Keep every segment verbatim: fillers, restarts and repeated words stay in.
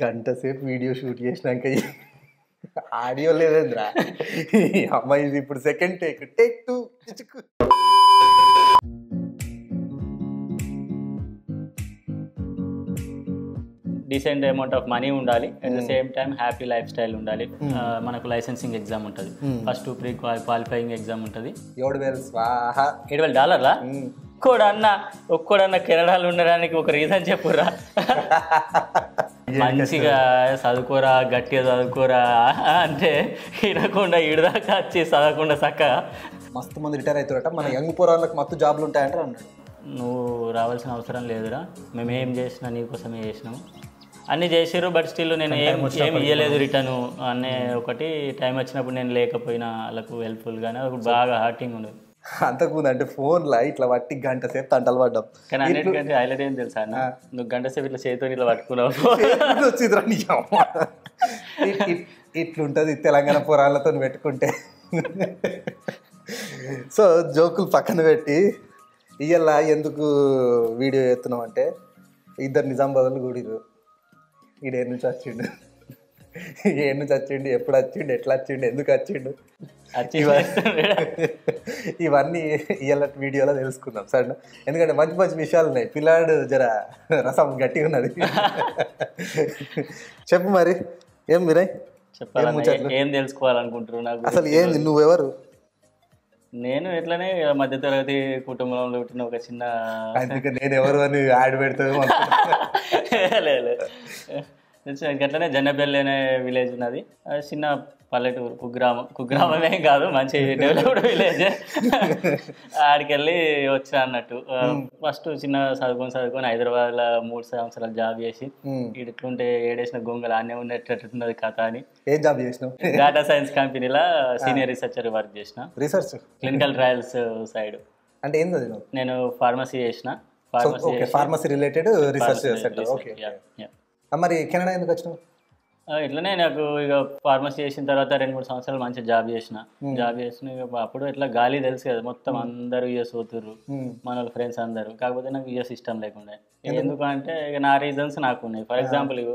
గంట సేపు video shoot చేసినాక ఆడియో లేదేంద్రా అమ్మాయి, ఇప్పుడు second take take two. Decent amount of money ఉండాలి, at the same time happy life style ఉండాలి. మనకు లైసెన్సింగ్ ఎగ్జామ్ ఉంటుంది, ఫస్ట్ ప్రీ క్వాలిఫైయింగ్ ఎగ్జామ్ ఉంటుంది. ఏడు వేలు స్వాహా ఏడు వేల డాలర్లా ఒక్కడన్న ఒక్కడన్న కెనడాలో ఉండడానికి ఒక రీజన్ చెప్పురా. మంచిగా చదువుకోరా, గట్టిగా చదువుకోరా అంటే వినకుండా ఇడదాకా వచ్చి చదవకుండా చక్కగా మస్తు మంది రిటైర్ అవుతారట. మన యంగ్ పోరాళ్ళకి మస్తు జాబ్లు ఉంటాయంటారు అన్నాడు. నువ్వు రావాల్సిన అవసరం లేదురా, మేమేం చేసినా నీకోసమే చేసినాము, అన్నీ చేసారు. బట్ స్టిల్ నేను ఏం ఏం ఇవ్వలేదు రిటర్ను అనే ఒకటి. టైం వచ్చినప్పుడు నేను లేకపోయినా వాళ్ళకు హెల్ప్ఫుల్గానే, అది బాగా హార్టింగ్ ఉండదు. అంతకుముందు అంటే ఫోన్లో ఇట్లా పట్టి గంట సేపు తంటలు పడ్డాం. కానీ అన్నిటికంటే హైలైట్ ఏం తెలుసా, నువ్వు గంట సేపు ఇట్లా చేతితో ఇట్లా పట్టుకున్నావు వచ్చింది. ఇట్లుంటది తెలంగాణ పురాణాలతో పెట్టుకుంటే. సో జోకులు పక్కన పెట్టి ఇయ్యలా ఎందుకు వీడియో చేస్తున్నావు అంటే, ఇద్దరు నిజామాబాద్లు కూడిరు. ఈడ ఏడు నుంచి వచ్చిండు, ఏడు నుంచి వచ్చిండు, ఎప్పుడు వచ్చిండు, ఎట్లా వచ్చిండు, ఎందుకు వచ్చిండు, ఇవన్నీ ఇవాళ వీడియోలో తెలుసుకుందాం సార్. ఎందుకంటే మంచి మంచి విషయాలు ఉన్నాయి. పిల్లాడు జర రసం గట్టిగా ఉన్నది. చెప్పు మరి, ఏం మీరే చెప్పాలి, ఏం తెలుసుకోవాలనుకుంటున్నావు అసలు ఏంది, నువ్వెవరు? నేను ఎట్లానే మధ్యతరగతి కుటుంబంలో పుట్టిన ఒక చిన్న, అందుకే నేను ఎవరు అని యాడ్ పెడతాను. గట్లనే జనపల్లి అనే విలేజ్ ఉన్నది, చిన్న పల్లెటూరు, కుగ్రామం. కుగ్రామమేం కాదు, మంచి డెవలప్డ్ విలేజ్. ఆడికెళ్ళి వచ్చా అన్నట్టు. ఫస్ట్ చిన్న చదువుకొని చదువుకొని హైదరాబాద్లో మూడు సంవత్సరాలు జాబ్ చేసి, ఇట్లుంటే ఏడేసిన గొంగలు ఆనే ఉండేటట్టున్నది కథ అని. ఏం జాబ్ చేసినావు? డేటా సైన్స్ కంపెనీలో సీనియర్ రీసెర్చర్ వర్క్ చేసిన, రీసెర్చ్ క్లినికల్ ట్రయల్స్ సైడ్. అంటే ఏం చదివినావు? నేను ఫార్మసీ చేసిన, ఫార్మసీ రిలేటెడ్ రీసెర్చ్ సెంటర్. మరి కెనడా ఎందుకు వచ్చినావు? ఇట్లనే నాకు ఇక ఫార్మసీ చేసిన తర్వాత రెండు మూడు సంవత్సరాలు మంచి జాబ్ చేసిన జాబ్ చేసిన అప్పుడు ఇట్లా గాలి తెలుసు కదా, మొత్తం అందరూ యూఎస్ పోతుర్రు మన వాళ్ళ ఫ్రెండ్స్ అందరూ. కాకపోతే నాకు యూఎస్ ఇష్టం లేకుండా, ఎందుకంటే ఇక నా రీజన్స్ నాకు ఉన్నాయి. ఫర్ ఎగ్జాంపుల్, ఇక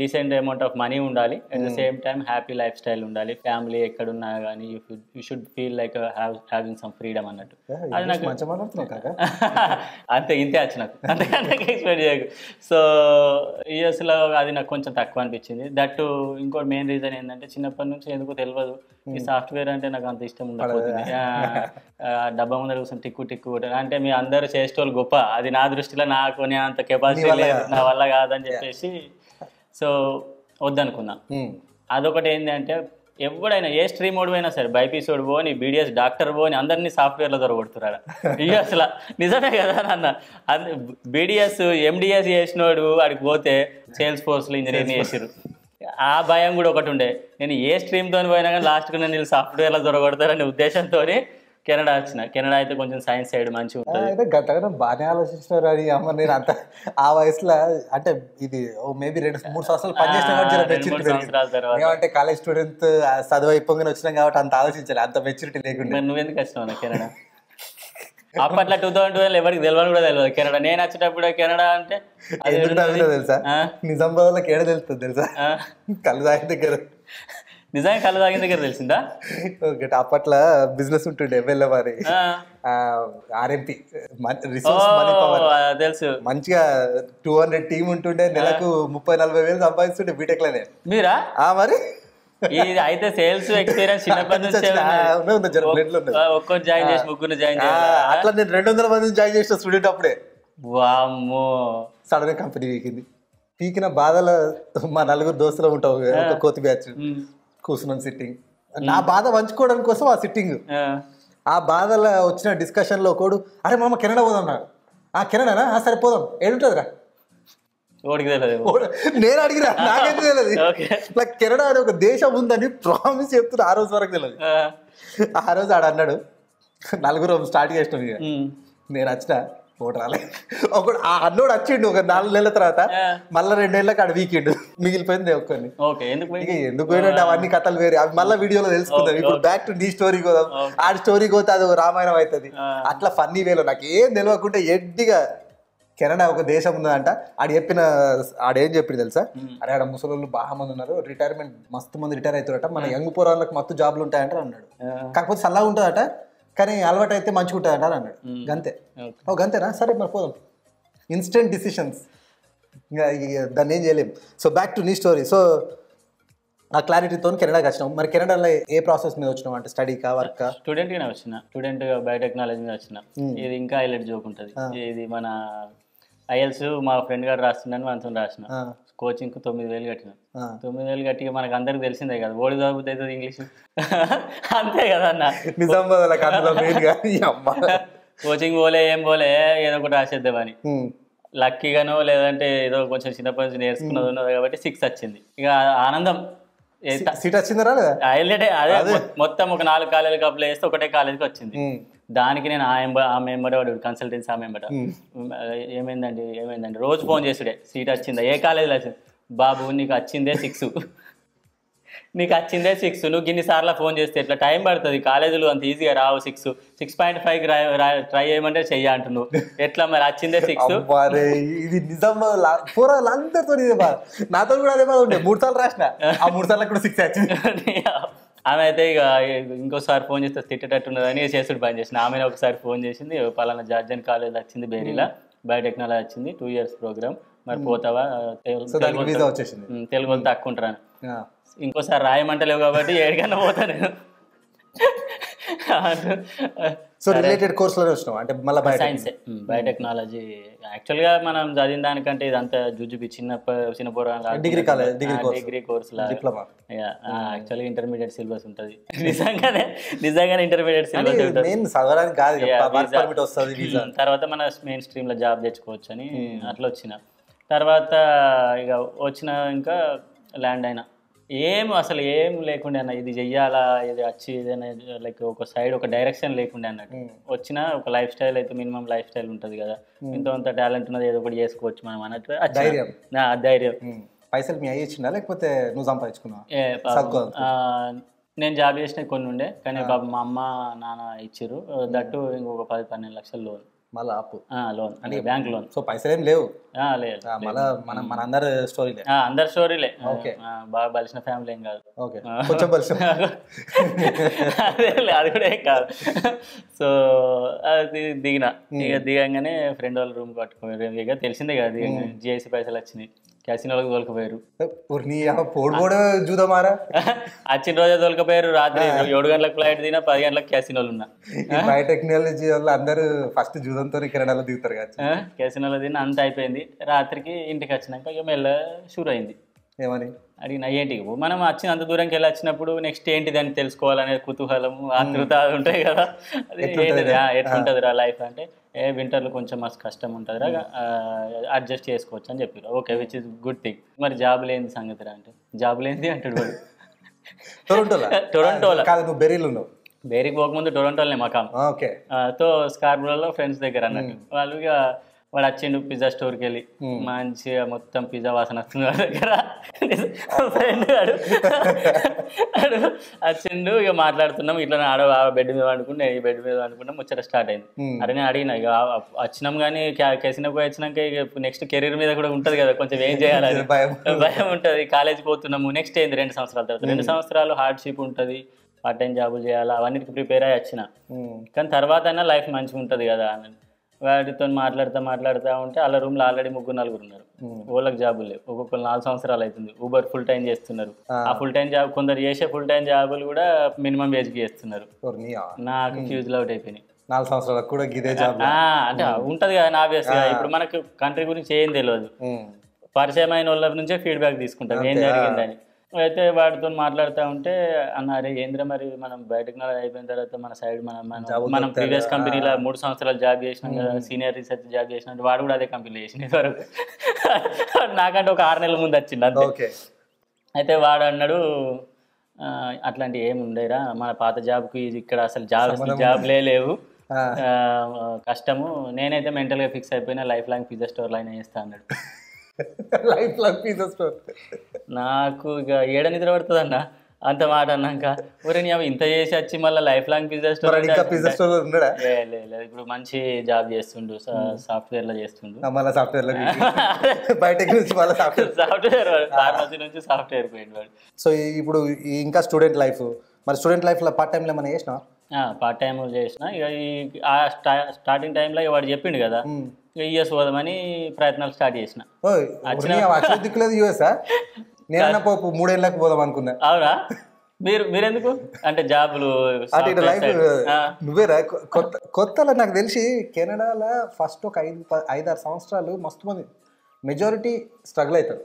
డీసెంట్ అమౌంట్ ఆఫ్ మనీ ఉండాలి, at the same time happy life style ఉండాలి. ఫ్యామిలీ ఎక్కడున్నా కానీ you should feel like having some freedom అన్నట్టు. అది నాకు అంతే, ఇంతే వచ్చి నాకు అంతే ఎక్స్పెక్ట్ చేయకు. సో యూఎస్లో అది నాకు కొంచెం తక్కువ అనిపించింది. దట్టు ఇంకోటి మెయిన్ రీజన్ ఏంటంటే, చిన్నప్పటి నుంచి ఎందుకు తెలియదు ఈ సాఫ్ట్వేర్ అంటే నాకు అంత ఇష్టం ఉండకపోతుంది. డబ్బా ముందర కూర్చొని టిక్కు టిక్కు అంటే మీ అందరూ చేసేటోళ్ళు గొప్ప, అది నా దృష్టిలో నాకు అంత కెపాసిటీ లేదు, నా వల్ల కాదని చెప్పేసి సో వద్దనుకున్నా. అదొకటి ఏంటంటే, ఎవడైనా ఏ స్ట్రీమ్ ఓడిపోయినా సరే, బైపీసోడు పోని, బీడిఎస్ డాక్టర్ పోని, అందరినీ సాఫ్ట్వేర్లో దొరకొడుతున్నారు యూఎస్లో. నిజమే కదా నాన్న, అందరు బీడిఎస్ ఎండిఎస్ చేసినోడు అడికి పోతే సేల్స్ ఫోర్స్లో ఇంజనీరింగ్ చేసారు. ఆ భయం కూడా ఒకటి ఉండే. నేను ఏ స్ట్రీమ్తో పోయినా కానీ లాస్ట్కు నేను సాఫ్ట్వేర్లో దొరకొడతారనే ఉద్దేశంతో కెనడా వచ్చిన. కెనడా అయితే కొంచెం సైన్స్ సైడ్ మంచిగా ఉంటుంది. గతగా బాగానే ఆలోచిస్తున్నారు అని అమ్మ, నేను అంత ఆ వయసులో అంటే ఇది మేబీ రెండు మూడు సంవత్సరాలు పనిచేసిన కాలేజ్ స్టూడెంట్ చదువు అయిపోగానే వచ్చినాం కాబట్టి అంత ఆలోచించాలి, అంత మెచ్యూరిటీ లేకుండా. నువ్వెందుకు వచ్చినావు కెనడా? అప్పట్లో టూ థౌసండ్ ట్వెల్వ్ ఎవరికి తెలియదు కూడా తెలియదు కెనడా. నేను వచ్చేటప్పుడు కెనడా అంటే తెలుసా, నిజామాబాద్ లో కెనడా తెలుస్తుంది తెలుసా, కలుదాయి దగ్గర. నిజంగా కళ్ళు తాగిన దగ్గర తెలిసిందా? ఓకే, అప్పట్లో బిజినెస్ ఉంటుండే వెళ్ళవారి ఆర్ఎంపీ తెలుసు, మంచిగా టూ హండ్రెడ్ టీమ్ ఉంటుండే, నెలకు ముప్పై నలభై వేలు సంపాదిస్తుండే బీటెక్ లోనే. మీరా? మరి ఇది అయితే సేల్స్ ఎక్స్పీరియన్స్ చిన్నప్పటి నుంచి ఒక్కరు జాయిన్ చేసి ముగ్గురు జాయిన్ చేసి అట్లా నేను రెండు వందల మంది జాయిన్ చేసిన స్టూడెంట్ అప్పుడే. వామ్మో, సడన్ కంపెనీ వీకింది. వీకిన బాధలో మా నలుగురు దోస్తులు ఉంటాం, ఒక కోతి బ్యాచ్ కూర్చున్నాను సిట్టింగ్. నా బాధ పంచుకోవడానికి కోసం ఆ సిట్టింగ్, ఆ బాధలో వచ్చిన డిస్కషన్లో ఒకడు, అరే మామ కెనడా పోదాం నాకు, ఆ కెనడానా, ఆ సరే పోదాం, ఏడుంటుందిరా నేను అడిగిరా, నాకైతే తెలియదు నాకు కెనడా అనే ఒక దేశం ఉందని ప్రామిస్ చెప్తున్నా. ఆ రోజు వరకు తెలియదు. ఆ రోజు ఆడ అన్నాడు, నలుగురు స్టార్ట్ చేసినాం. ఇక నేను వచ్చిన పోడు రాలే ఒక అన్నోడు వచ్చిండు ఒక నాలుగు నెలల తర్వాత మళ్ళీ రెండు నెలలకు అక్కడ వీకెండ్ మిగిలిపోయింది ఒక్కని. ఓకే ఎందుకు ఎందుకు పోయినట్టు అవన్నీ కథలు వేరే అవి మళ్ళీ వీడియోలో తెలుసుకుందాం. ఇప్పుడు బ్యాక్ టు నీ స్టోరీ పోదాం. ఆ స్టోరీ పోతే అది రామాయణం అవుతుంది. అట్లా ఫన్నీ వేలో నాకు ఏం తెలియకుండా ఎడ్డిగా కెనడా ఒక దేశం ఉన్నదంట. ఆడ చెప్పిన ఆడేం చెప్పింది తెలుసా, అరే ఆడ ముసలోళ్ళు బాగా మంది ఉన్నారు, రిటైర్మెంట్ మస్తు మంది రిటైర్ అవుతారట, మన యంగ్ పోరాళ్ళకి మస్తు జాబ్లు ఉంటాయంట అన్నాడు. కాకపోతే సల్లా ఉంటుందట కానీ అలవాటు అయితే మంచిగా ఉంటుందట అని అన్నాడు. గంతే. ఓ గంతేనా, సరే మరి పోదాం. ఇన్స్టెంట్ డిసిషన్స్, ఇంకా దాన్ని ఏం చేయలేం. సో బ్యాక్ టు నీ స్టోరీ. సో ఆ క్లారిటీతో కెనడాకి వచ్చినాం. మరి కెనడాలో ఏ ప్రాసెస్ మీద వచ్చినాం అంటే స్టడీకా వర్కా? స్టూడెంట్గానే వచ్చిన, స్టూడెంట్గా బయోటెక్నాలజీ మీద వచ్చిన. ఇది ఇంకా హైలైట్ జోక్ ఉంటుంది. ఇది మన ఐఎల్స్ మా ఫ్రెండ్ గారు రాస్తున్నాను మనతో రాసిన. కోచింగ్ తొమ్మిది వేలు కట్టినాం. తొమ్మిది వేలు కట్టి మనకు అందరికి తెలిసిందే కదా, ఓడి దొరుకుతుంది అవుతుంది ఇంగ్లీష్ అంతే కదా అన్న. కోచింగ్ పోలే ఏం పోలే ఏదో ఒకటి రాసేద్దామని, లక్కీగానో లేదంటే ఏదో కొంచెం చిన్నప్పటి నుంచి నేర్చుకున్నది ఉన్నది కాబట్టి సిక్స్ వచ్చింది. ఇక ఆనందం సీట్ వచ్చింది రాలేదా హైలైట్ అదే. మొత్తం ఒక నాలుగు కాలేజీకి అప్లై చేస్తే ఒకటే కాలేజీకి వచ్చింది. దానికి నేను ఆ ఎంబ ఆ మెంబర్ వాడు కన్సల్టెన్సీ ఆ మెంబర్ ఏమైందండి ఏమైందండి రోజు ఫోన్ చేసుడే, సీట్ వచ్చిందా ఏ కాలేజీలో వచ్చింది, బాబు నీకు వచ్చిందే సిక్స్ నీకు వచ్చిందే సిక్స్ నువ్వు ఇన్నిసార్లు ఫోన్ చేస్తే ఎట్లా టైం పడుతుంది, కాలేజీలు అంత ఈజీగా రావు, సిక్స్ సిక్స్ పాయింట్ ఫైవ్కి ట్రై చేయమంటే చెయ్యి అంటున్నావు ఎట్లా, మరి వచ్చిందే సిక్స్. ఇది నిజంలో అందరితో నాతో కూడా అదే ఉండే, మూడు సార్లు రాసిన ఆ మూడు సార్లు కూడా సిక్స్ వచ్చింది. ఆమె అయితే ఇక ఇంకోసారి ఫోన్ చేస్తే తిట్టేటట్టున్నదని చేసుడు పని చేసిన. ఆమె ఒకసారి ఫోన్ చేసింది, పలానా జార్జన్ కాలేజ్ వచ్చింది బేరీలా, బయోటెక్నాలజీ వచ్చింది, టూ ఇయర్స్ ప్రోగ్రామ్, మరి పోతావా, తెలుగు వాళ్ళు తక్కువ ఉంటారని. ఇంకోసారి రాయమంటలేవు కాబట్టి ఏడికన్నా పోతా నేను. సో రిలేటెడ్ కోర్సులో వచ్చినాం అంటే మళ్ళీ సైన్సే బయోటెక్నాలజీ. యాక్చువల్గా మనం చదివిన దానికంటే ఇదంతా జుజుబి చిన్న చిన్న పూర్వ డిగ్రీ కాలేజ్ డిగ్రీ కోర్సులో డిప్లొమా. యాక్చువల్గా ఇంటర్మీడియట్ సిలబస్ ఉంటుంది. నిజంగానే నిజంగానే ఇంటర్మీడియట్ సిలబస్ ఉంటుంది. తర్వాత మన మెయిన్ స్ట్రీమ్లో జాబ్ తెచ్చుకోవచ్చు అని అట్లా వచ్చిన తర్వాత ఇక వచ్చిన ఇంకా ల్యాండ్ అయినా ఏం అసలు ఏం లేకుండా అన్న, ఇది చెయ్యాలా ఇది వచ్చి ఏదైనా లైక్ ఒక సైడ్ ఒక డైరెక్షన్ లేకుండా అన్నట్టు వచ్చిన. ఒక లైఫ్ స్టైల్ అయితే మినిమం లైఫ్ స్టైల్ ఉంటుంది కదా, ఇంత అంత టాలెంట్ ఉన్నది ఏదో ఒకటి చేసుకోవచ్చు మనం అన్నట్టు ధైర్యం. ధైర్యం పైసలు మీ అయ్యి ఇచ్చిందా లేకపోతే నువ్వు సంపాదించుకున్నావు? నేను జాబ్ చేసిన కొన్ని ఉండే కానీ బాబు మా అమ్మ నాన్న ఇచ్చారు, దట్టు ఇంకొక పది పన్నెండు లక్షలు లోన్ మళ్ళీ అప్పు లోన్ అంటే బ్యాంక్ లోన్. సో పైసలు ఏం లేవు అందరి స్టోరీలే అందరి స్టోరీలే బాగా బలిసిన ఫ్యామిలీ ఏం కాదు, కొంచెం బలిసిన అది కూడా ఏం కాదు. సో అది దిగిన ఇక దిగంగానే ఫ్రెండ్ వాళ్ళు రూమ్ కట్టుకున్నారు. ఇక తెలిసిందే కదా దిగంగా జిఐసి పైసలు వచ్చినాయి, క్యాసినోలకు తోలుకపోయారు. చూద్దామారా వచ్చిన రోజే తోలుకపోయారు. రాత్రి ఏడు గంటలకు ఫ్లైట్ దిగినా పది గంటలకు క్యాసినోలు ఉన్నా. బయోటెక్నాలజీ వాళ్ళు అందరూ ఫస్ట్ జూదంతో కెనడాలో దిగుతారు కదా, క్యాసినోలో దిగిన అంత అయిపోయింది. రాత్రికి ఇంటికి వచ్చినాక ఇక మెల్ల షూర్ అయింది. ఏమని అడిగిన ఏంటికి మనం వచ్చిన అంత దూరంకి వెళ్ళి వచ్చినప్పుడు నెక్స్ట్ ఏంటిది అని తెలుసుకోవాలనే కుతూహలము ఆతృత ఉంటాయి కదా, అది ఏంటిది ఎట్లుంటుందిరా లైఫ్ అంటే, ఏ వింటర్లో కొంచెం మస్తు కష్టం ఉంటుందిరా అడ్జస్ట్ చేసుకోవచ్చు అని చెప్పారు. Okay which is good thing. మరి జాబ్ లేని సంగతి రా అంటే జాబ్ లేనిది అంటాడు వాడు. టొరంటోలో టొరంటోలో కాదు నువ్వు బెరీలో ఉన్నావు, బెరీకి పోకముందు టొరంటోలోనే మకాం. ఓకే తో స్కార్బోలో ఫ్రెండ్స్ దగ్గర అన్నట్టు వాళ్ళు. ఇక వాడు వచ్చిండు పిజ్జా స్టోర్కి వెళ్ళి మంచిగా మొత్తం పిజ్జా వాసన వస్తుంది వాడి దగ్గర. ఫ్రెండ్ వాడు వచ్చిండు ఇక మాట్లాడుతున్నాం ఇట్లా ఆడ బెడ్ మీద వండుకుంటే ఈ బెడ్ మీద వండుకుంటే ముచ్చట స్టార్ట్ అయింది. అరే నేను అడిగిన ఇక వచ్చినాం కానీ కేసినకు వచ్చినాక ఇక నెక్స్ట్ కెరీర్ మీద కూడా ఉంటుంది కదా కొంచెం ఏం చేయాలని భయం ఉంటుంది. కాలేజీ పోతున్నాము నెక్స్ట్ ఏంది రెండు సంవత్సరాల తర్వాత, రెండు సంవత్సరాలు హార్డ్షిప్ ఉంటుంది, పార్ట్ టైం జాబులు చేయాలా, అవన్నిటికి ప్రిపేర్ అయ్యి వచ్చిన. కానీ తర్వాత అయినా లైఫ్ మంచిగా ఉంటుంది కదా అని వాటితో మాట్లాడుతూ మాట్లాడుతూ ఉంటే వాళ్ళ రూమ్లో ఆల్రెడీ ముగ్గురు నలుగురు ఉన్నారు. వాళ్ళకి జాబులు లేవు, ఒక్కొక్కరు నాలుగు సంవత్సరాలు అవుతుంది. ఊబర్ ఫుల్ టైం చేస్తున్నారు. ఆ ఫుల్ టైం జాబ్ కొందరు చేసే ఫుల్ టైం జాబులు కూడా మినిమం వేజ్కి చేస్తున్నారు. నాకు ఫ్యూజ్ అవుట్ అయిపోయినాయి నాలుగు సంవత్సరాలకు కూడా ఇదే జాబ్ అంటే ఉంటుంది కదా నాబియస్ కదా. ఇప్పుడు మనకు కంట్రీ గురించి ఏం తెలియదు, పరిచయం అయిన వాళ్ళ నుంచే ఫీడ్బ్యాక్ తీసుకుంటాం ఏం జరిగిందని. అయితే వాటితో మాట్లాడుతూ ఉంటే అన్నారే ఏంద్ర మరి మనం బయోటెక్నాలజీ అయిపోయిన తర్వాత మన సైడ్ మనం మనం ప్రీవియస్ కంపెనీలో మూడు సంవత్సరాలు జాబ్ చేసినాం కదా, సీనియర్ రీసెర్చ్ జాబ్ చేసినట్టు వాడు కూడా అదే కంపెనీలో చేసిన వరకు నాకంటే ఒక ఆరు నెలల ముందు వచ్చింది అంతే. అయితే వాడు అన్నాడు అట్లాంటివి ఏమి ఉండేరా మన పాత జాబ్కి ఇక్కడ అసలు జాబ్ జాబ్లే లేవు, కష్టము. నేనైతే మెంటల్గా ఫిక్స్ అయిపోయినా లైఫ్ లాంగ్ పిజ్జా స్టోర్లో అయినా చేస్తా అన్నాడు. లైఫ్ లాంగ్ పిజ్జా స్టోర్ నాకు ఇక ఏడ నిద్ర పడుతుంది అన్న అంత మాట అన్నాక, ఊరే అవి ఇంత చేసి వచ్చి మళ్ళీ లైఫ్ లాంగ్ పిజ్జా స్టోర్ లేదు. ఇప్పుడు మంచి జాబ్ చేస్తుండు, సాఫ్ట్వేర్ లో చేస్తుండు, సాఫ్ట్వేర్ ఫార్మసీ నుంచి సాఫ్ట్వేర్ పోయింది వాడు. సో ఇప్పుడు ఇంకా స్టూడెంట్ లైఫ్, మరి స్టూడెంట్ లైఫ్ లో పార్ట్ టైం లో మనం చేసినా పార్ట్ టైం చేసిన ఇక ఈ స్టార్టింగ్ టైంలో ఇక వాడు చెప్పిండు కదా యుఎస్ పోదామని ప్రయత్నాలు స్టార్ట్ చేసిన. మూడేళ్ళకి పోదాం అనుకున్నా. అవునా? మీరు మీరెందుకు అంటే జాబ్లు నువ్వేరా కొత్త కొత్తలో నాకు తెలిసి కెనడాలో ఫస్ట్ ఒక ఐదు ఐదారు సంవత్సరాలు మస్తు మంది మెజారిటీ స్ట్రగుల్ అవుతారు.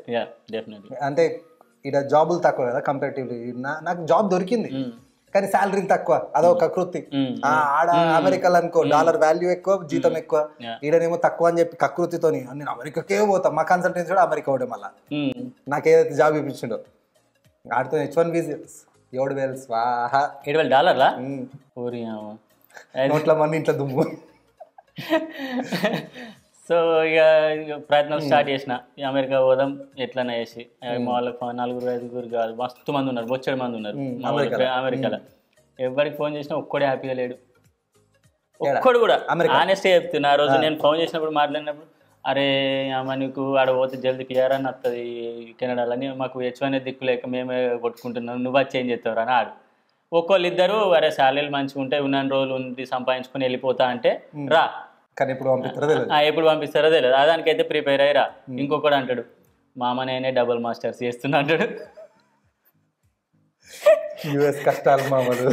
అంటే ఇక్కడ జాబులు తక్కువ కదా కంపారిటివ్లీ. నాకు జాబ్ దొరికింది కానీ శాలరీ తక్కువ, అదొక కృతి. ఆడ అమెరికాలో అనుకో డాలర్ వాల్యూ ఎక్కువ, జీతం ఎక్కువ. ఈడనేమో తక్కువ అని చెప్పి కకృతితోని నేను అమెరికాకే పోతాం. మా కన్సల్టెన్సీ కూడా అమెరికా పోవడం వల్ల నాకేదైతే జాబ్ ఇప్పించిండో ఆడితో హెచ్ వన్ వీసా ఏడు వేలు స్వాహా ఏడు వేల డాలర్లా నోట్ల మంది ఇంట్లో దుమ్ము. సో ఇక ప్రయత్నాలు స్టార్ట్ చేసిన అమెరికా పోదాం ఎట్లనే చేసి. మా వాళ్ళకి నలుగురు ఐదుగురు కాదు మస్తు మంది ఉన్నారు, బొచ్చడి మంది ఉన్నారు అమెరికాలో. ఎవరికి ఫోన్ చేసినా ఒక్కడే హ్యాపీగా లేడు, ఒక్కడు కూడా. ఆనెస్ట్గా చెప్తున్నా, ఆ రోజు నేను ఫోన్ చేసినప్పుడు మాట్లాడినప్పుడు, అరే ఆమె నీకు ఆడ పోతే జల్దీ క్లియర్ అని వస్తుంది కెనడాలని, మాకు హెచ్ వన్ దిక్కు లేక మేమే కొట్టుకుంటున్నాం, నువ్వు అది చేంజ్ చేస్తావు అని. ఆడు ఒక్కోళ్ళు ఇద్దరు అరే శాలరీలు మంచిగా ఉంటాయి, ఉన్న రోజులు ఉండి సంపాదించుకుని వెళ్ళిపోతా అంటే రా, కానీ ఎప్పుడు పంపిస్తారో ఎప్పుడు పంపిస్తారో తెలియదు. దానికైతే ప్రిపేర్ అయ్యరా. ఇంకొకడు అంటాడు మామ నేనే డబుల్ మాస్టర్స్ చేస్తున్నా అంటాడు. యూఎస్ కష్టాలు మామూలు.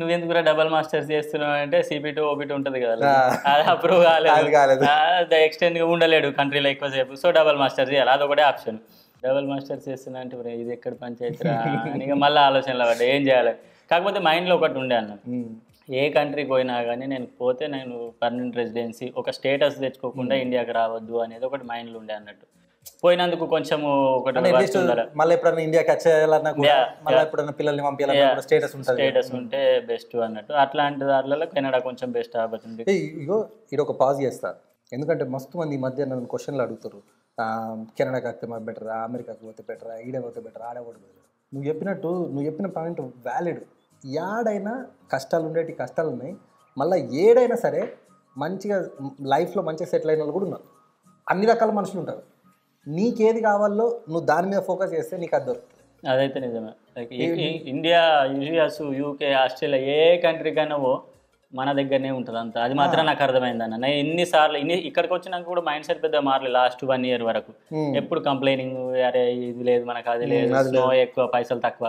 నువ్వెందుకు డబుల్ మాస్టర్స్ చేస్తున్నావు అంటే సిబిటీ ఓబిటీ ఉంటుంది కదా, అది అప్రూవ్ కాలేదు, ఎక్స్టెండ్ ఉండలేడు కంట్రీలో ఎక్కువసేపు. సో డబుల్ మాస్టర్స్ చేయాలి, అదొకటే ఆప్షన్. డబుల్ మాస్టర్స్ చేస్తున్నా అంటే ఇది ఎక్కడ పంచాయతీరా అని మళ్ళీ ఆలోచనలు పడ్డా ఏం చేయాలి. కాకపోతే మైండ్లో ఒకటి ఉండే అన్న, ఏ కంట్రీకి పోయినా కానీ నేను పోతే నేను పర్మనెంట్ రెసిడెన్సీ ఒక స్టేటస్ తెచ్చుకోకుండా ఇండియాకి రావద్దు అనేది ఒకటి మైండ్లో ఉండే అన్నట్టు. పోయినందుకు కొంచెం ఒకటి మళ్ళీ ఎప్పుడైనా ఇండియాకి వచ్చేయాలన్నా పిల్లల్ని పంపించాలన్నా స్టేటస్ ఉంటుంది, స్టేటస్ ఉంటే బెస్ట్ అన్నట్టు. అట్లాంటి దాంట్లో కెనడా కొంచెం బెస్ట్ ఆపర్చునిటీ. ఇగో ఇది ఒక పాజ్ చేస్తా, ఎందుకంటే మస్తు మంది ఈ మధ్య నన్ను క్వశ్చన్లు అడుగుతారు, కెనడాకి వస్తే మాకు బెటరా, అమెరికాకి పోతే బెటరా, ఈడ పోతే బెటరా, ఆడ పోతే బెటరా. నువ్వు చెప్పినట్టు నువ్వు చెప్పిన పాయింట్ వ్యాలిడ్. ఏడైనా కష్టాలు ఉండేవి, కష్టాలు ఉన్నాయి. మళ్ళీ ఏడైనా సరే మంచిగా లైఫ్లో మంచిగా సెటిల్ అయిన వాళ్ళు కూడా ఉన్నారు, అన్ని రకాల మనుషులు ఉంటారు. నీకేది కావాలో నువ్వు దాని మీద ఫోకస్ చేస్తే నీకు అది దొరుకుతుంది. అదైతే నిజమే. ఇండియా, యూఎస్, యూకే, ఆస్ట్రేలియా ఏ కంట్రీకైనా మన దగ్గరనే ఉంటుంది అంత. అది మాత్రం నాకు అర్థమైందన్న. నేను ఎన్నిసార్లు ఇన్ని ఇక్కడికి వచ్చినాక కూడా మైండ్ సెట్ పెద్ద మారలేదు లాస్ట్ వన్ ఇయర్ వరకు. ఎప్పుడు కంప్లైనింగ్, అరే ఇది లేదు మనకు, అది లేదు, ఎక్కువ పైసలు తక్కువ,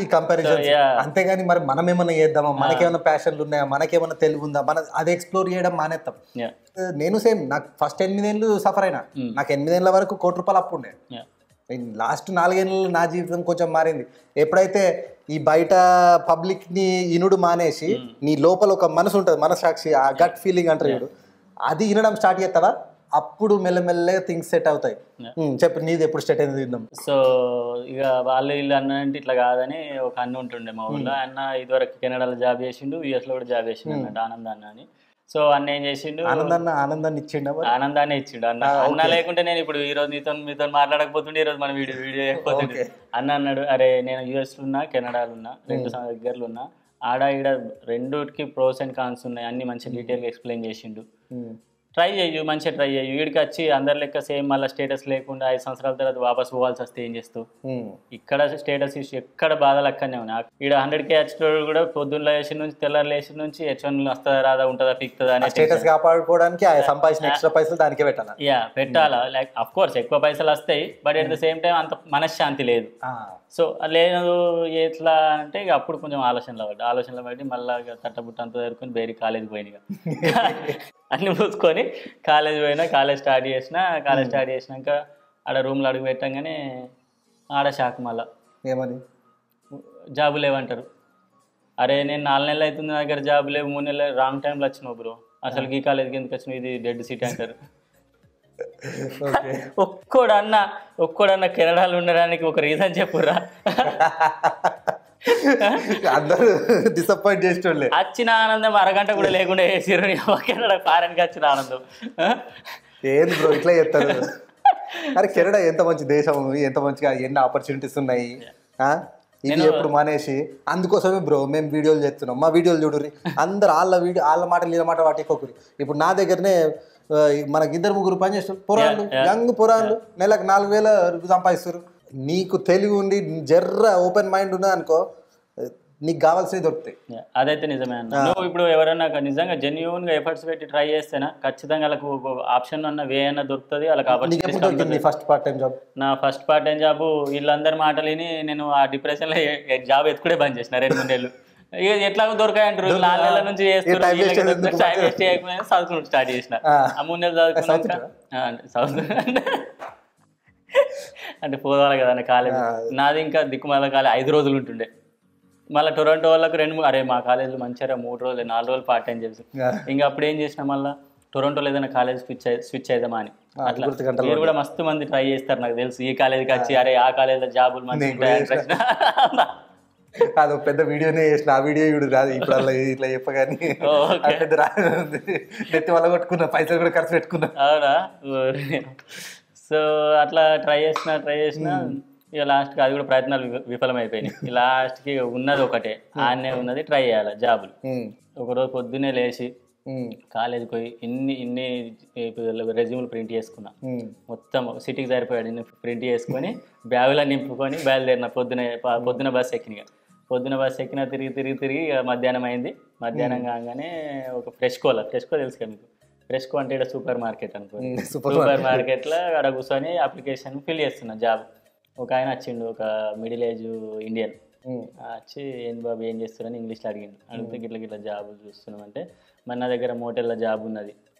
ఈ కంపారిజన్. అంతేగాని మరి మనం ఏమైనా చేద్దామా, మనకేమైనా ప్యాషన్లు ఉన్నాయా, మనకేమైనా తెలుగు ఉందా, మన అది ఎక్స్ప్లోర్ చేయడం మానేస్తాం. నేను సేమ్, నాకు ఫస్ట్ ఎనిమిదేళ్ళు సఫర్ అయినా. నాకు ఎనిమిదేళ్ళ వరకు కోటి రూపాయలు అప్పు ఉండే. లాస్ట్ నాలుగేళ్ళలో నా జీవితం కొంచెం మారింది. ఎప్పుడైతే ఈ బయట పబ్లిక్ ని ఇనుడు మానేసి నీ లోపల ఒక మనసు ఉంటుంది, మనసాక్షి, ఆ గట్ ఫీలింగ్ అంటారు, అది వినడం స్టార్ట్ చేస్తావా అప్పుడు మెల్లమెల్లగా థింగ్స్ సెట్ అవుతాయి. చెప్పు నీది ఎప్పుడు సెట్ అయింది తిందాం. సో ఇక వాళ్ళు వీళ్ళు అన్న అంటే ఇట్లా కాదని ఒక అన్న ఉంటుండే మా ఊళ్ళో. అన్న ఇదివరకు కెనడాలో జాబ్ చేసిండు, యూఎస్లో కూడా జాబ్ చేసిండు అన్నట్టు, ఆనంద్ అన్న అని. సో అన్న ఏం చేసిండు, ఆనందన్న ఆనందాన్ని ఇచ్చిండు ఆనందాన్ని ఇచ్చిండు అన్న. అన్న లేకుంటే నేను ఇప్పుడు ఈ రోజు నీతో మీతో మాట్లాడకపోతుండే, ఈరోజు మనం వీడియో వీడియో చేయకపోతుండే. అన్న అన్నాడు, అరే నేను యూఎస్లో ఉన్నా, కెనడాలో ఉన్నా, రెండు దగ్గరలో ఉన్నా, ఆడ ఈడ రెండుకి ప్రోస్ అండ్ కాన్స్ ఉన్నాయి అన్ని మంచి డీటెయిల్గా ఎక్స్ప్లెయిన్ చేసిండు. ట్రై చేయు, మంచిగా ట్రై చేయు. వీడికి వచ్చి అందరి లెక్క సేమ్ మళ్ళీ స్టేటస్ లేకుండా ఐదు సంవత్సరాల తర్వాత వాపస్ పోవాల్సి వస్తే ఏం చేస్తావు. ఇక్కడ స్టేటస్ ఇష్యూ, ఎక్కడ బాధలు అక్కడనే ఉన్నాయి. ఇక్కడ హండ్రెడ్ కే హెచ్ కూడా పొద్దున్న లేచి నుంచి తెల్లారు లేచి నుంచి హెచ్ వన్ వస్తుందా రాదా, ఉంటుందా పిక్తుందా అనే స్టేటస్ కాపాడుకోవడానికి సంపాదించిన ఎక్స్ట్రా పైసలు దానికే పెట్టాలా. యా పెట్టాలా. లైక్ అఫ్ కోర్స్ ఎక్కువ పైసలు వస్తాయి, but at the same time అంత మనశ్శాంతి లేదు. సో లేదు ఎట్లా అంటే ఇక అప్పుడు కొంచెం ఆలోచనలు పడ్డా. ఆలోచనలు పట్టి మళ్ళీ తట్టబుట్ట అంత దొరుకుని బేరీ కాలేజ్ పోయినాయి, అన్ని మూసుకొని కాలేజ్ పోయినా. కాలేజ్ స్టార్ట్ చేసిన కాలేజ్ స్టార్ట్ చేసినాక ఆడ రూమ్లో అడుగు పెట్టంగానే ఆడ షాక్. మళ్ళీ ఏమని జాబు లేవంటారు. అరే నేను నాలుగు నెలలు అవుతుంది నా దగ్గర జాబు లేవు, మూడు నెలలు రాంగ్ టైంలో వచ్చినావు బ్రో, అసలు ఈ కాలేజ్కి ఎందుకు వచ్చినావు, ఇది డెడ్ సిటీ అంటారు. ఒక్కోడన్నా ఒక్కోడన్నా కెనడాలో ఉండడానికి ఒక రీజన్ చెప్పురా. Disappointed yesterday. Achina and the Maraganta would lagoon a ceremony of Canada fire and catch an anando. Ain broke. I carried a entamanch days of me, entamanchka, yen opportunities on my. Maneshi, and the Kosovo bro, mem video jetno, my video lutery, under all the video, all matter Lilamata. If not they get name, Managinder Muguru Panesh, Poran, young Poran, Nelak Nalvela, Zampaisur. నీకు తెలివి ఉండి జర్ర open mind ఉన్నా అనుకో నీకు కావాల్సినది దొరుకుతాయి అదైతే నిజమే అన్న నువ్వు ఇప్పుడు ఎవరైనా నిజంగా జెన్యూన్ గా ఎఫర్ట్స్ పెట్టి ట్రై చేస్తేనా ఖచ్చితంగా వాళ్ళకు ఆప్షన్ అన్న వే అన్న దొరుకుతది అలా కాబట్టి నీకు ఎప్పుడు దొరుకుతుంది ఫస్ట్ పార్ట్ టైం జాబ్ నా ఫస్ట్ పార్ట్ టైం జాబ్ వీళ్ళందరి మాటలేని నేను ఆ డిప్రెషన్ లో జాబ్ ఎత్తుకుడే బంద్ చేసిన రెండు మూడు నెలలు ఎట్లాగో దొరకాయి అంటారు నాలుగు నెలల నుంచి చేస్తున్నారు టైం వేస్ట్ చేయకుండా చదువుకుని స్టార్ట్ చేసిన ఆ మూడు నెలలు చదువుకున్నాక అంటే పోవాలి కదా అన్న కాలేజ్ నాది ఇంకా దిక్కుమాల కాలేజ్ ఐదు రోజులు ఉంటుండే మళ్ళీ టొరంటో వాళ్ళకు రెండు అరే మా కాలేజీలో మంచిగా మూడు రోజులు నాలుగు రోజులు పార్ట్ టైం చేసి ఇంకా అప్పుడు ఏం చేసినా మళ్ళీ టొరంటోలో ఏదైనా కాలేజ్ స్విచ్ స్విచ్ అవుదామా అని అట్లా మీరు కూడా మస్తు మంది ట్రై చేస్తారు నాకు తెలుసు ఈ కాలేజీకి వచ్చి అరే ఆ కాలేజ్లో జాబులు మంచిగా అది పెద్ద వీడియోనే చేసిన ఆ వీడియో ఇప్పుడు రాదు ఇప్పుడు అలా ఇట్లా చెప్పగానే పెద్ద రాదు నెత్తి వల్ల కొట్టుకున్నా పైసలు కూడా ఖర్చు పెట్టుకున్నా అవునా సో అట్లా ట్రై చేసినా ట్రై చేసినా ఇక లాస్ట్కి అది కూడా ప్రయత్నాలు విఫలమైపోయినాయి లాస్ట్కి ఉన్నది ఒకటే ఆన్నే ఉన్నది ట్రై చేయాలి జాబులు ఒకరోజు పొద్దున్నే లేచి కాలేజీకి పోయి ఇన్ని ఇన్ని రెజ్యూమ్లు ప్రింట్ చేసుకున్నా మొత్తం సిటీకి సరిపోయాడు ఇన్ని ప్రింట్ చేసుకొని బ్యాగులా నింపుకొని బయలుదేరిన పొద్దున పొద్దున బస్సు ఎక్కిన పొద్దున బస్సు ఎక్కినా తిరిగి తిరిగి తిరిగి మధ్యాహ్నం అయింది మధ్యాహ్నం కాగానే ఒక ఫ్రెష్కోలా ఫ్రెష్కో తెలుసు కదా మీకు ఫ్రెష్కో అంటే ఇక్కడ సూపర్ మార్కెట్ అనుకోండి సూపర్ మార్కెట్లో అక్కడ కూర్చొని అప్లికేషన్ ఫిల్ చేస్తున్నా జాబ్ ఒక ఆయన వచ్చిండు ఒక మిడిల్ ఏజ్ ఇండియన్ వచ్చి ఏం బాబు ఏం చేస్తున్నారని ఇంగ్లీష్లో అడిగిండు అడిగితే గిట్ల గిట్ల జాబ్ చూస్తున్నాం అంటే మన నా దగ్గర మోటెల్లో జాబ్ ఉన్నది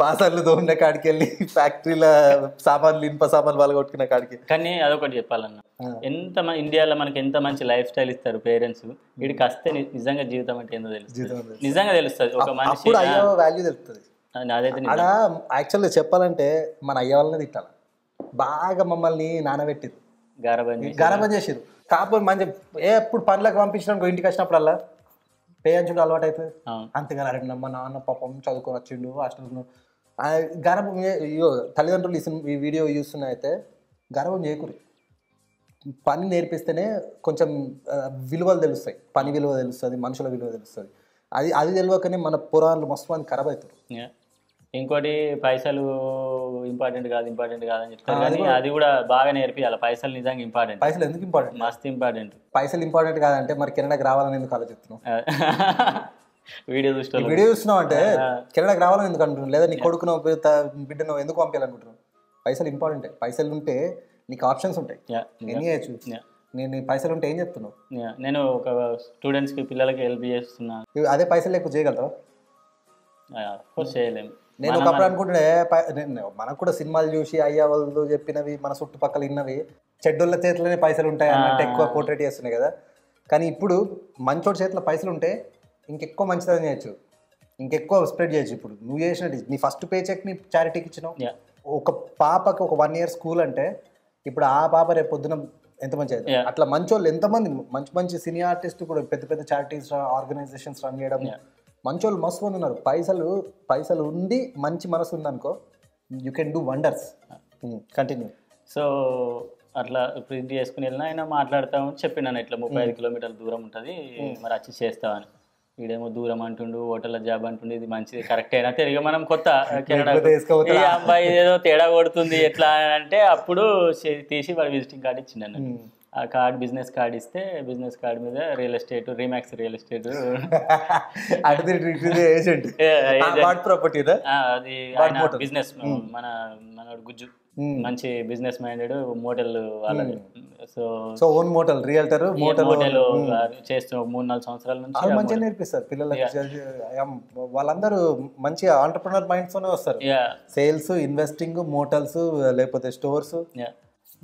బాసాలు దోమిన కాడికి వెళ్ళి ఫ్యాక్టరీల సామాన్లు ఇనుప సామాన్లు వాళ్ళు కొట్టుకున్న కాడికి కానీ అదొకటి చెప్పాలన్నా ఎంత ఇండియాలో మనకి ఎంత మంచి లైఫ్ స్టైల్ ఇస్తారు పేరెంట్స్ వీడికి వస్తే నిజంగా జీవితం అంటే ఏందో తెలుస్తుంది నిజంగా తెలుస్తుంది ఒక మనిషి వాల్యూ తెలుస్తుంది యాక్చువల్గా చెప్పాలంటే మన అయ్య వాళ్ళని తిట్టాలి బాగా మమ్మల్ని నానబెట్టిరు గరబం చేసిరు కాకపోతే మంచి ఎప్పుడు పనులకు పంపించడానికి ఇంటికి వచ్చినప్పుడల్లా పేరెంట్స్ కూడా అలవాటు అవుతుంది అంతేగాని అరే మా నాన్న పాపం చదువుకొని వచ్చిండు హాస్టల్ గర్భం తల్లిదండ్రులు ఈ వీడియో చూస్తున్నా అయితే గర్భం చేయకూరు పని నేర్పిస్తేనే కొంచెం విలువలు తెలుస్తాయి పని విలువ తెలుస్తుంది మనుషుల విలువ తెలుస్తుంది అది అది తెలియకనే మన పురాణాలు మస్తు మంది ఖరాబ్ అవుతారు ఇంకోటి పైసలు ఇంపార్టెంట్ కాదు ఇంపార్టెంట్ కాదని చెప్తారు కానీ అది కూడా బాగా నేర్పియాలి పైసలు నిజంగా ఇంపార్టెంట్ పైసలు ఎందుకు ఇంపార్టెంట్ మస్తు ఇంపార్టెంట్ పైసలు ఇంపార్టెంట్ కాదంటే మరి కెనడాకి రావాలని ఎందుకు ఆలోచిస్తున్నాం వీడియో చూస్తున్నాం వీడియో చూస్తున్నాం అంటే కెనడాకి రావాలని ఎందుకు అంటున్నాం లేదా నీ కొడుకును బిడ్డను ఎందుకు పంపించాలనుకుంటున్నాం పైసలు ఇంపార్టెంటే పైసలు ఉంటే నీకు ఆప్షన్స్ ఉంటాయి ఎన్ని చేయొచ్చు నేను పైసలు ఉంటే ఏం చెప్తున్నావు నేను ఒక స్టూడెంట్స్కి పిల్లలకి హెల్ప్ చేస్తున్నాను అదే పైసలు ఎక్కువ చేయగలుగుతావు చేయలేము నేను ఒకప్పుడు అనుకుంటే మనకు కూడా సినిమాలు చూసి అయ్యా వాళ్ళు చెప్పినవి మన చుట్టుపక్కల ఇన్నవి చెడ్డోళ్ళ చేతిలోనే పైసలు ఉంటాయి అన్నట్టు ఎక్కువ పోర్ట్రేట్ చేస్తున్నాయి కదా కానీ ఇప్పుడు మంచోడి చేతిలో పైసలు ఉంటే ఇంకెక్కువ మంచిదని చేయొచ్చు ఇంకెక్కువ స్ప్రెడ్ చేయొచ్చు ఇప్పుడు నువ్వు చేసినట్టు నీ ఫస్ట్ పే చెక్ నీ చారిటీకి ఇచ్చినావు ఒక పాపకి ఒక వన్ ఇయర్ స్కూల్ అంటే ఇప్పుడు ఆ పాప రేపు పొద్దున ఎంత మంచి అట్లా మంచోళ్ళు ఎంతమంది మంచి మంచి సినీ ఆర్టిస్ట్ కూడా పెద్ద పెద్ద చారిటీస్ ఆర్గనైజేషన్స్ రన్ చేయడం మంచోళ్ళు మస్తు మంది ఉన్నారు పైసలు పైసలు ఉండి మంచి మనసు ఉంది అనుకో you can do wonders continue so అట్లా ప్రింట్ చేసుకుని వెళ్ళినా ఆయన మాట్లాడతామని చెప్పినాను ఇట్లా ముప్పై ఐదు కిలోమీటర్ల దూరం ఉంటుంది మరి వచ్చి చేస్తామని వీడేమో దూరం అంటుండు హోటల్లో జాబ్ అంటుండే ఇది మంచిది కరెక్ట్ అయినా తిరిగి మనం కొత్త కెనడా ఈ అబ్బాయి ఏదో తేడా కొడుతుంది ఎట్లా అంటే అప్పుడు తీసి వాడు విజిటింగ్ కార్డు ఇచ్చిండు ఆ కార్డ్ బిజినెస్ కార్డ్ ఇస్తే బిజినెస్ కార్డ్ మీద real estate Remax real estate అది బిజినెస్ మన మనోడు గుజ్జు మంచి బిజినెస్ మైండెడ్ మోటల్ వాళ్ళది so so own motel realtor motel motel చేస్తున్న మూడు నాలుగు సంవత్సరాల నుంచి వాళ్ళు మంచిగా నేర్పిస్తారు పిల్లలకి వాళ్ళందరూ మంచి ఆంటర్‌ప్రెన్యూర్ మైండ్స్ తోనే వస్తారు సేల్స్ ఇన్వెస్టింగ్ మోటల్స్ లేకపోతే స్టోర్స్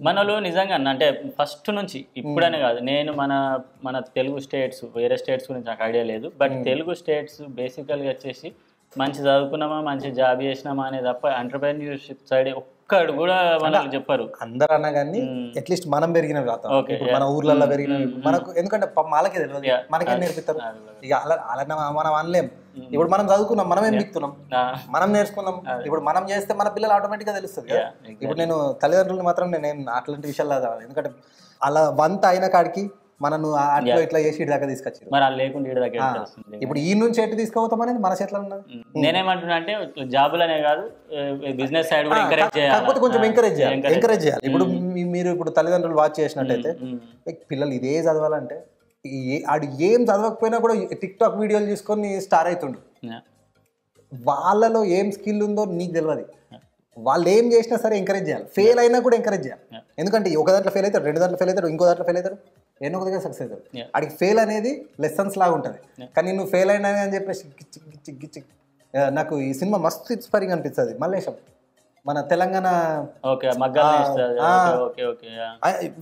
మనలో నిజంగా అంటే ఫస్ట్ నుంచి ఇప్పుడనే కాదు, నేను మన మన తెలుగు స్టేట్స్ వేరే స్టేట్స్ గురించి నాకు ఐడియా లేదు, బట్ తెలుగు స్టేట్స్ బేసికల్గా వచ్చేసి మంచి చదువుకున్నామా మంచి జాబ్ చేసినామా అనే తప్ప ఎంటర్ప్రెన్యూర్షిప్ సైడ్ ఒక్కడు కూడా మనకు చెప్పారు. అందరు అన్నా కానీ అట్లీస్ట్ మనం పెరిగిన మన ఊర్లలో పెరిగిన మనకు, ఎందుకంటే వాళ్ళకే తెలియదు మనకేం నేర్పిస్తారు. ఇక అలా అలా మనం అనలేం. ఇప్పుడు మనం చదువుకున్నాం, మనం ఏం మిక్కుతున్నాం, మనం నేర్చుకున్నాం. ఇప్పుడు మనం చేస్తే మన పిల్లలు ఆటోమేటిక్ గా తెలుస్తుంది కదా. ఇప్పుడు నేను తల్లిదండ్రులు మాత్రం నేనేం అట్లాంటి విషయాలు, ఎందుకంటే అలా వంత అయిన కాడికి మనను అట్లా ఇట్లా చేసి ఇటు దాకా తీసుకొచ్చారు. ఇప్పుడు ఈ నుంచి ఎటు తీసుకోవతాం అనేది మన చేతిలో ఉన్నది. నేనేమంటున్నా అంటే జాబులనే కాదు, బిజినెస్ సైడ్ కూడా ఎంకరేజ్ చేయాలి. కాకపోతే కొంచెం ఎంకరేజ్ చేయాలి ఎంకరేజ్ చేయాలి ఇప్పుడు మీరు ఇప్పుడు తల్లిదండ్రులు వాచ్ చేసినట్టయితే పిల్లలు ఇదే చదవాలంటే ఆడు ఏం చదవకపోయినా కూడా టిక్ టాక్ వీడియోలు తీసుకొని స్టార్ అవుతుండు. వాళ్ళలో ఏం స్కిల్ ఉందో నీకు తెలియదు. వాళ్ళు ఏం చేసినా సరే ఎంకరేజ్ చేయాలి. ఫెయిల్ అయినా కూడా ఎంకరేజ్ చేయాలి. ఎందుకంటే ఒక దాంట్లో ఫెయిల్ అవుతారు, రెండు దాంట్లో ఫెయిల్ అవుతారు, ఇంకో దాంట్లో ఫెయిల్ అవుతారు, ఎన్నో దగ్గర సక్సెస్ అవుతారు. అడిగి ఫెయిల్ అనేది లెసన్స్ లాగా ఉంటుంది. కానీ నువ్వు ఫెయిల్ అయినా అని చెప్పేసి నాకు ఈ సినిమా మస్తు ఇన్స్పైరింగ్ అనిపిస్తుంది. మల్లేశం మన తెలంగాణ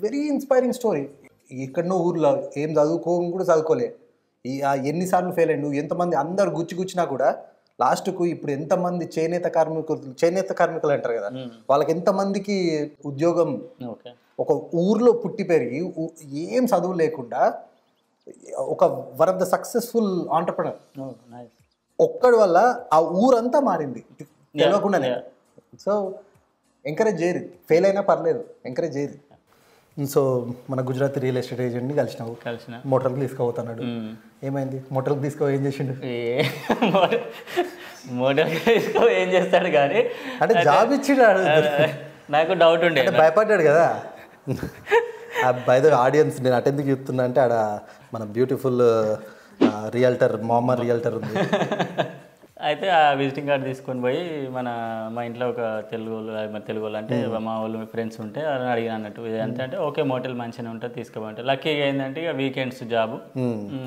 వెరీ ఇన్స్పైరింగ్ స్టోరీ. ఎక్కడనో ఊర్లో ఏం చదువుకో కూడా చదువుకోలే, ఎన్నిసార్లు ఫెయిల్ అయ్యి ఎంతమంది అందరు గుచ్చి గుచ్చినా కూడా లాస్ట్కు ఇప్పుడు ఎంతమంది చేనేత కార్మికులు చేనేత కార్మికులు అంటారు కదా, వాళ్ళకి ఎంతమందికి ఉద్యోగం. ఒక ఊర్లో పుట్టి పెరిగి ఏం చదువు లేకుండా ఒక one of the successful entrepreneur ఒక్కడి వల్ల ఆ ఊరంతా మారింది తెలియకుండానే. సో ఎంకరేజ్ చేయరు, ఫెయిల్ అయినా పర్లేదు ఎంకరేజ్ చేయరు. సో మన గుజరాత్ రియల్ ఎస్టేట్ ఏజెంట్ని కలిసినావు, కలిసిన మోటార్కి తీసుకుపోతున్నాడు. ఏమైంది మోటార్కి తీసుకో ఏం చేసిండు? మోటార్కి తీసుకో ఏం చేస్తాడు కానీ అంటే జాబ్ ఇచ్చినాడు. నాకు డౌట్ ఉండే, భయపడ్డాడు కదా. బై ద వే ఆడియన్స్, నేను అటెందుకు చెప్తున్నా అంటే ఆడ మన బ్యూటిఫుల్ రియల్టర్ మామ రియల్టర్ ఉంది. అయితే ఆ విజిటింగ్ కార్డు తీసుకొని పోయి మన మా ఇంట్లో ఒక తెలుగు వాళ్ళు తెలుగు వాళ్ళు అంటే మా వాళ్ళు ఫ్రెండ్స్ ఉంటే అని అడిగిన అన్నట్టు ఇదంతా అంటే ఓకే మోటల్ మంచిగానే ఉంటుంది తీసుకోమంటే. లక్కీగా ఏంటంటే ఇక వీకెండ్స్ జాబ్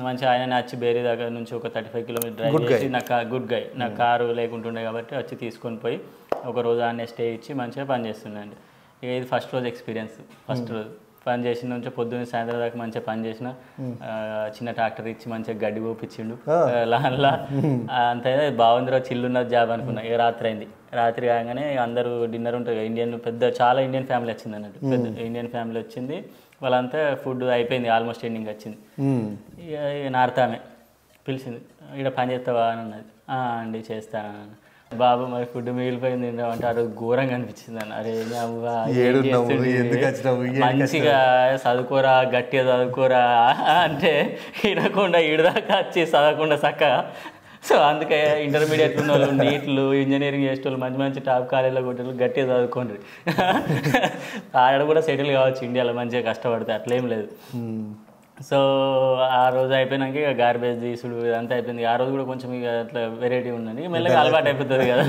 మంచిగా ఆయన వచ్చి బేరీ దగ్గర నుంచి ఒక థర్టీ ఫైవ్ కిలోమీటర్ డ్రైవ్ చేసి నా కా గుడ్ గై నా కారు లేకుంటుండే కాబట్టి వచ్చి తీసుకొని పోయి ఒక రోజు ఆయన స్టే ఇచ్చి మంచిగా పని చేస్తుండండి. ఇక ఇది ఫస్ట్ రోజు ఎక్స్పీరియన్స్. ఫస్ట్ రోజు పని చేసిన నుంచి పొద్దున్న సాయంత్రం దాకా మంచిగా పని చేసిన, చిన్న ట్రాక్టర్ ఇచ్చి మంచిగా గడ్డి పోపించిండు లాన్లా. అంతే బాగుందిరా చిల్లున్న జాబ్ అనుకున్నా. ఇక రాత్రి అయింది. రాత్రి కాగానే అందరూ డిన్నర్ ఉంటుంది. ఇండియన్ పెద్ద చాలా ఇండియన్ ఫ్యామిలీ వచ్చింది అన్నట్టు. పెద్ద ఇండియన్ ఫ్యామిలీ వచ్చింది. వాళ్ళంతా ఫుడ్ అయిపోయింది, ఆల్మోస్ట్ ఎండింగ్ వచ్చింది. ఇక నార్తామె పిలిచింది, ఇక్కడ పని చేస్తావా అని అన్నది. అండి చేస్తాను అన్న. బాబు మరి ఫుడ్ మిగిలిపోయింది అంటే ఆ రోజు ఘోరంగా అనిపించింది అన్న. అరే మంచిగా చదువుకోరా, గట్టిగా చదువుకోరా అంటే వినకుండా ఇడదాకా వచ్చి చదవకుండా చక్కగా. సో అందుకే ఇంటర్మీడియట్ ఉన్న వాళ్ళు, నీట్లు, ఇంజనీరింగ్ చేసే వాళ్ళు, మంచి మంచి టాప్ కాలేజీలో కొట్టేళ్ళు గట్టిగా చదువుకోండి. ఆడ కూడా సెటిల్ కావచ్చు ఇండియాలో మంచిగా కష్టపడితే, అట్లేం లేదు. సో ఆ రోజు అయిపోయినాక ఇక గార్బేజ్ తీసుడు అంతా అయిపోయింది. ఆ రోజు కూడా కొంచెం ఇక అట్లా వెరైటీ ఉందండి. మెల్లగా అలవాటు అయిపోతుంది కదా,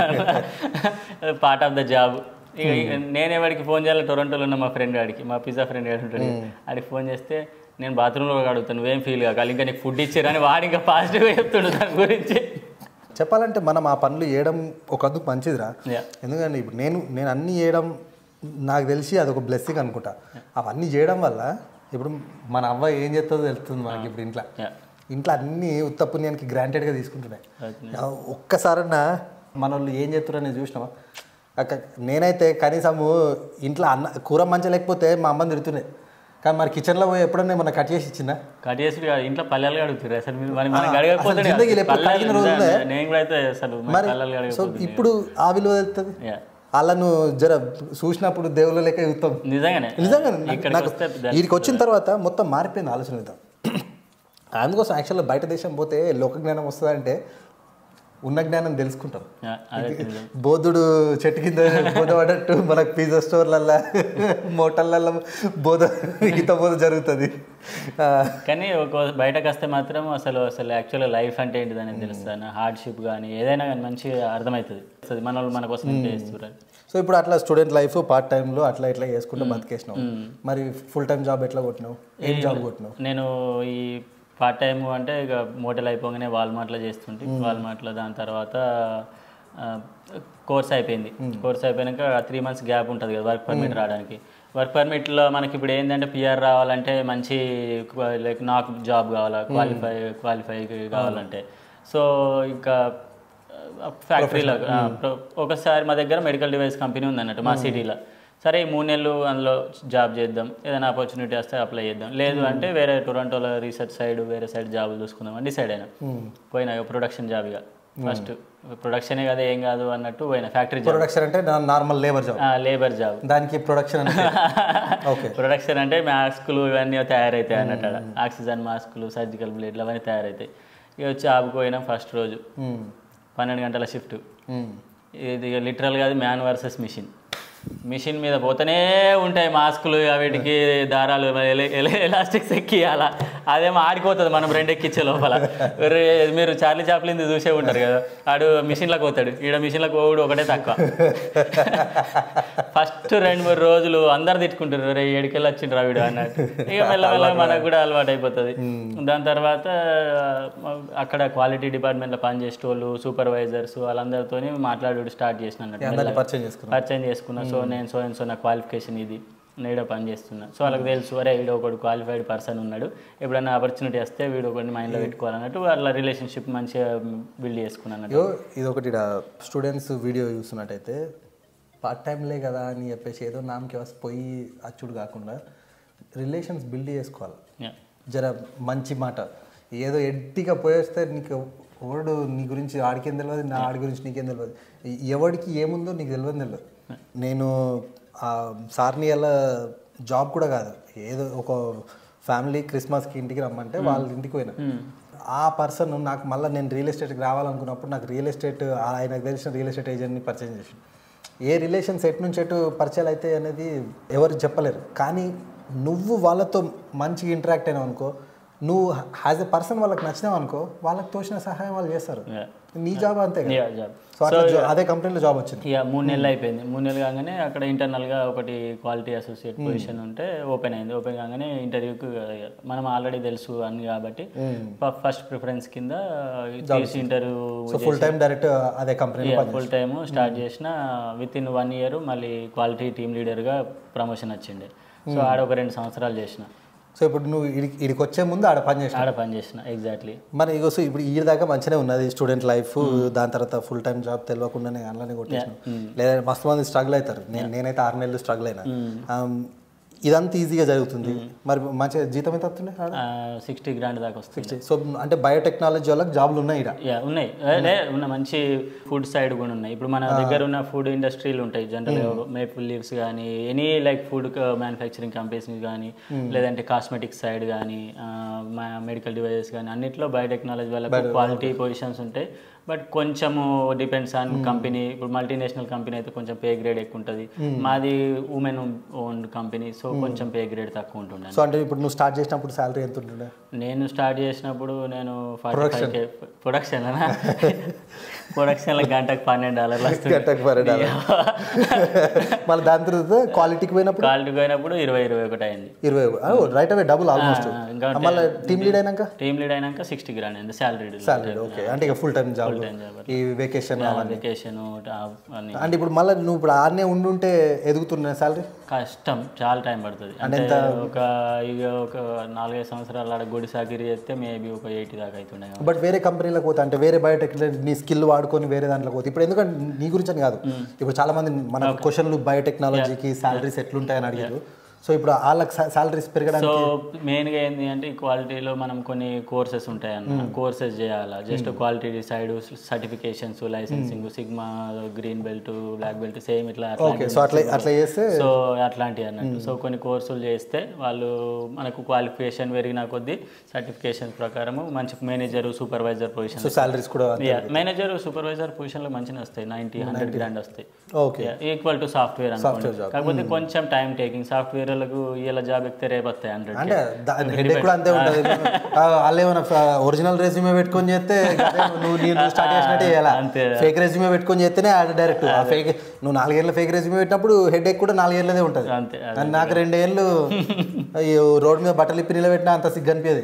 పార్ట్ ఆఫ్ ద జాబ్. ఇక నేను ఎవరికి ఫోన్ చేయాలి, టొరంటోలో ఉన్న మా ఫ్రెండ్ ఆడికి, మా పిజ్జా ఫ్రెండ్ ఆడి ఉంటాడు, ఆడికి ఫోన్ చేస్తే నేను బాత్రూంలో అడుగుతాను నువ్వేం ఫీల్ కావాలి, ఇంకా నీకు ఫుడ్ ఇచ్చారు అని వాడు ఇంకా పాజిటివ్గా చెప్తుండు దాని గురించి. చెప్పాలంటే మనం ఆ పనులు చేయడం ఒక అందుకు మంచిదిరా. ఎందుకంటే ఇప్పుడు నేను నేను అన్నీ చేయడం నాకు తెలిసి అదొక బ్లెస్సింగ్ అనుకుంటా. అవన్నీ చేయడం వల్ల ఇప్పుడు మన అవ్వ ఏం చేస్తుందో తెలుస్తుంది మనకి. ఇప్పుడు ఇంట్లో ఇంట్లో అన్ని ఉత్త పుణ్యానికి గ్రాంటెడ్గా తీసుకుంటున్నాయి. ఒక్కసారన్నా మన వాళ్ళు ఏం చేస్తున్నారు అనేది చూసినామా? నేనైతే కనీసము ఇంట్లో అన్న కూర మంచి లేకపోతే మా అమ్మని తిడుతున్నాయి. కానీ మరి కిచెన్లో పోయి ఎప్పుడన్నా ఏమన్నా కట్ చేసి ఇచ్చిందా? కట్ చేసి ఇంట్లో పల్లెలు అడుగుతున్నారు అసలు. మరి సో ఇప్పుడు ఆ విలువ తెలుస్తుంది. వాళ్ళను జర చూసినప్పుడు దేవుళ్ళ లెక్క యుద్ధం. నిజంగానే నిజంగానే వీరికి వచ్చిన తర్వాత మొత్తం మారిపోయింది ఆలోచన విధానం. అందుకోసం యాక్చువల్గా బయట దేశం పోతే లోక జ్ఞానం వస్తుందంటే ఉన్న జ్ఞానం తెలుసుకుంటాం. బోధుడు చెట్టు కింద బోధ పడట్టు మనకు పిజ్జా స్టోర్లల్లో మోటళ్ళల్లో బోధ మిగతా బోధ జరుగుతుంది. కానీ ఒక బయటకు వస్తే మాత్రం అసలు అసలు యాక్చువల్గా లైఫ్ అంటే ఏంటిది అనేది తెలుస్తుంది. హార్డ్షిప్ కానీ ఏదైనా కానీ మంచిగా అర్థమవుతుంది. మన వాళ్ళు మన కోసం చేస్తున్నారు. సో ఇప్పుడు అట్లా స్టూడెంట్ లైఫ్ పార్ట్ టైంలో అట్లా ఇట్లా చేసుకుంటూ బతికేసినావు. మరి ఫుల్ టైం జాబ్ ఎట్లా కొట్టినావు? ఏం జాబ్ కొట్టినావు? నేను ఈ పార్ట్ టైం అంటే ఇక మోటల్ అయిపోగానే వాల్మార్ట్లో చేస్తుంటే, వాల్మార్ట్లో దాని తర్వాత కోర్స్ అయిపోయింది. కోర్స్ అయిపోయాక త్రీ మంత్స్ గ్యాప్ ఉంటుంది కదా వర్క్ పర్మిట్ రావడానికి. Work permit lo manaki ippudu endante P R ravalante manchi like knock job kavala qualify qualify kavalante so inka factory la okasari ma daggara medical device company undannattu ma city la సరే మూడు నెలలు అందులో job చేద్దాం ఏదైనా opportunity వస్తే apply చేద్దాం లేదు అంటే వేరే టొరంటోలో రీసెర్చ్ సైడ్ వేరే సైడ్ జాబులు చూసుకుందాం అని డిసైడ్ అయినా పోయినా ప్రొడక్షన్ జాబ్గా ఫస్ట్ ప్రొడక్షనే కదా ఏం కాదు అన్నట్టు పోయినా ఫ్యాక్టరీ జాబ్ ప్రొడక్షన్ అంటే normal labour job labour job దానికి ప్రొడక్షన్ అంటే ఓకే ప్రొడక్షన్ అంటే మాస్కులు ఇవన్నీ తయారైతాయి అన్నట్టు ఆక్సిజన్ మాస్కులు సర్జికల్ బ్లేడ్లు అవన్నీ తయారైతాయి ఇక జాబ్కి పోయినా ఫస్ట్ రోజు పన్నెండు గంటల షిఫ్ట్ ఇది లిటరల్గా అది మ్యాన్ వర్సెస్ మిషన్ మిషన్ మీద పోతూనే ఉంటాయి మాస్కులు వీటికి దారాలు ఎలాస్టిక్స్ ఎక్కియాల అదేమో ఆడిపోతుంది మనం రెండు ఎక్కిచ్చే లోపల మీరు చార్లీ చాప్లిన్ చూసే ఉంటారు కదా ఆడు మిషన్లకు పోతాడు ఈడ మిషన్లకు పోవుడు ఒకటే తక్కువ ఫస్ట్ రెండు మూడు రోజులు అందరు తిట్టుకుంటారు రే ఏడుకెళ్ళి వచ్చిండ్రా వీడు అన్నట్టు ఇక మెల్లమెల్ల మనకు కూడా అలవాటు అయిపోతుంది దాని తర్వాత అక్కడ క్వాలిటీ డిపార్ట్మెంట్లో పనిచేసేటోళ్ళు సూపర్వైజర్స్ వాళ్ళందరితో మాట్లాడు స్టార్ట్ చేసిన పరిచయం చేసుకున్నా సో నేను సో అండ్ సో నా క్వాలిఫికేషన్ ఇది నేను పని చేస్తున్నా సో వాళ్ళకి తెలుసు అరే వీడు ఒకడు క్వాలిఫైడ్ పర్సన్ ఉన్నాడు ఎప్పుడైనా ఆపర్చునిటీ వస్తే వీడు ఒకటి మైండ్లో పెట్టుకోవాలన్నట్టు వాళ్ళ రిలేషన్షిప్ మంచిగా బిల్డ్ చేసుకున్నాను ఇది ఒకటి స్టూడెంట్స్ వీడియో చూస్తున్నట్టయితే పార్ట్ టైంలే కదా అని చెప్పేసి ఏదో నామకే పోయి అచ్చుడు కాకుండా రిలేషన్స్ బిల్డ్ చేసుకోవాలి జర మంచి మాట ఏదో ఎట్టిగా పోయేస్తే నీకు ఎవడు నీ గురించి ఆడికేం తెలియదు నా ఆడి గురించి నీకేం తెలియదు ఎవడికి ఏముందో నీకు తెలియదు తెలియదు నేను సార్ని అలా జాబ్ కూడా కాదు ఏదో ఒక ఫ్యామిలీ క్రిస్మస్కి ఇంటికి రమ్మంటే వాళ్ళ ఇంటికి పోయినా ఆ పర్సన్ నాకు మళ్ళీ నేను రియల్ ఎస్టేట్కి రావాలనుకున్నప్పుడు నాకు రియల్ ఎస్టేట్ ఆయనకు తెలిసిన రియల్ ఎస్టేట్ ఏజెంట్ని పరిచయం చేసాను ఏ రిలేషన్ సెట్ నుంచి ఎటు పరిచయాలు అయితే అనేది ఎవరు చెప్పలేరు కానీ నువ్వు వాళ్ళతో మంచిగా ఇంటరాక్ట్ అయినావు అనుకో నువ్వు యాజ్ ఎ పర్సన్ వాళ్ళకి నచ్చినావు అనుకో వాళ్ళకి తోచిన సహాయం వాళ్ళు చేస్తారు నీ జాబ్ అంతే అదే కంపెనీలో జాబ్ వచ్చింది మూడు నెలలు అయిపోయింది మూడు నెలలు కాగానే అక్కడ ఇంటర్నల్గా ఒకటి క్వాలిటీ అసోసియేట్ పొజిషన్ ఉంటే ఓపెన్ అయింది ఓపెన్ కాగానే ఇంటర్వ్యూకి మనం ఆల్రెడీ తెలుసు అని కాబట్టి ఫస్ట్ ప్రిఫరెన్స్ కింద ఇంటర్వ్యూ ఫుల్ టైం డైరెక్ట్ అదే కంపెనీ ఫుల్ టైమ్ స్టార్ట్ చేసిన విత్ ఇన్ వన్ ఇయర్ మళ్ళీ క్వాలిటీ టీమ్ లీడర్గా ప్రమోషన్ వచ్చింది సో ఆడ ఒక రెండు సంవత్సరాలు చేసిన సో ఇప్పుడు నువ్వు ఇడికి వచ్చే ముందు ఆడ పని చేసిన ఆడ పని చేసిన ఎగ్జాక్ట్లీ మరి ఇగో సో ఇప్పుడు ఈ దాకా మంచిగానే ఉన్నది స్టూడెంట్ లైఫ్ దాని తర్వాత ఫుల్ టైం జాబ్ తెలియకుండానే అలానే కొట్టేసిన లేదంటే మస్తు మంది స్ట్రగుల్ అవుతారు నేను నేనైతే ఆరు నెలలు స్ట్రగుల్ అయినా ఇదంతా ఈజీగా జరుగుతుంది మరి మంచిగా జీతం ఎంత వస్తుంది సిక్స్టీ గ్రాండ్ దాకా వస్తుంది సో అంటే బయోటెక్నాలజీ వాళ్ళకి జాబ్లు ఉన్నాయి ఉన్నాయి ఉన్న మంచి ఫుడ్ సైడ్ కూడా ఉన్నాయి ఇప్పుడు మన దగ్గర ఉన్న ఫుడ్ ఇండస్ట్రీలు ఉంటాయి జనరల్గా మేపుల్ లీవ్స్ కానీ any like food manufacturing companies కానీ లేదంటే కాస్మెటిక్స్ సైడ్ కానీ మెడికల్ డివైజెస్ కానీ అన్నింటిలో బయోటెక్నాలజీ వాళ్ళకి క్వాలిటీ పొజిషన్స్ ఉంటాయి బట్ కొంచెము డిపెండ్స్ ఆన్ కంపెనీ ఇప్పుడు మల్టీనేషనల్ కంపెనీ అయితే కొంచెం పే గ్రేడ్ ఎక్కువ ఉంటుంది మాది ఉమెన్ ఓన్ కంపెనీ సో కొంచెం పే గ్రేడ్ తక్కువ ఉంటుంది సో అంటే ఇప్పుడు నువ్వు స్టార్ట్ చేసినప్పుడు సాలరీ ఎంత ఉంటుండే నేను స్టార్ట్ చేసినప్పుడు నేను ఫార్టీ ప్రొడక్షన్ ప్రొడక్షన్లో గంటకు పన్నెండు డాలర్లు గంటకు పన్నెండు మళ్ళీ దాని తర్వాత క్వాలిటీకి పోయినప్పుడు క్వాలిటీకి పోయినప్పుడు ఇరవై ఇరవై ఒకటి అయింది ఇరవై రైట్ అవే డబుల్ ఆల్మోస్ట్ మళ్ళీ టీమ్ లీడ్ అయినాక టీమ్ లీడ్ అయినాక సిక్స్టీ గ్రాండ్ అయింది సాలరీ సాలరీ ఓకే అంటే ఇక ఫుల్ టైం జాబ్ ఈ వెకేషన్ వెకేషన్ అంటే ఇప్పుడు మళ్ళీ నువ్వు ఇప్పుడు ఆడనే ఉండుంటే ఎదుగుతున్నా సాలరీ కష్టం చాలా టైం పడుతుంది అంటే ఒక ఇక ఒక నాలుగైదు సంవత్సరాలు ఆడ గొడి సాకిరీ చేస్తే మేబీ ఒక ఎయిటీ దాకా అవుతుండే బట్ వేరే కంపెనీలకు పోతా అంటే వేరే బయోటెక్నాలజీ నీ స్కిల్ వాడుకొని వేరే దాంట్లో పోతే ఇప్పుడు ఎందుకంటే నీ గురించి అని కాదు ఇప్పుడు చాలా మంది మన క్వశ్చన్లు బయోటెక్నాలజీకి సాలరీస్ ఎట్లుంటాయని అడిగారు సో ఇప్పుడు వాళ్ళకి సాలరీస్ పెరగడానికి సో మెయిన్గా ఏంటి అంటే ఈ క్వాలిటీలో మనం కొన్ని కోర్సెస్ ఉంటాయన్న కోర్సెస్ చేయాలా just quality side certifications licensing sigma green belt black belt same ఇట్లా సో అట్లాంటివి అన్నట్టు సో కొన్ని కోర్సులు చేస్తే వాళ్ళు మనకు క్వాలిఫికేషన్ పెరిగిన కొద్దీ సర్టిఫికేషన్ ప్రకారం మంచి మేనేజర్ సూపర్వైజర్ పొజిషన్ సాలరీస్ కూడా మేనేజర్ సూపర్వైజర్ పొజిషన్లో మంచిగా వస్తాయి నైన్టీ హండ్రెడ్ గ్రాండ్ వస్తాయి ఈక్వల్ టు సాఫ్ట్వేర్ అనుకోండి కాకపోతే కొంచెం time taking software original resume పెట్టుకొని చేస్తే స్టార్ట్ చేసినట్టే ఫేక్ రెజ్యూమే పెట్టుకొని చేస్తేనే డైరెక్ట్ ఫేక్ నువ్వు నాలుగేళ్ళ ఫేక్ రెజ్యూమే పెట్టినప్పుడు హెడ్ ఎక్ కూడా నాలుగేళ్ళదే ఉంటుంది నాకు రెండేళ్ళు రోడ్ మీద బట్టలు ఇప్పి నిలబెట్టినా అంత సిగ్గు అనిపించేది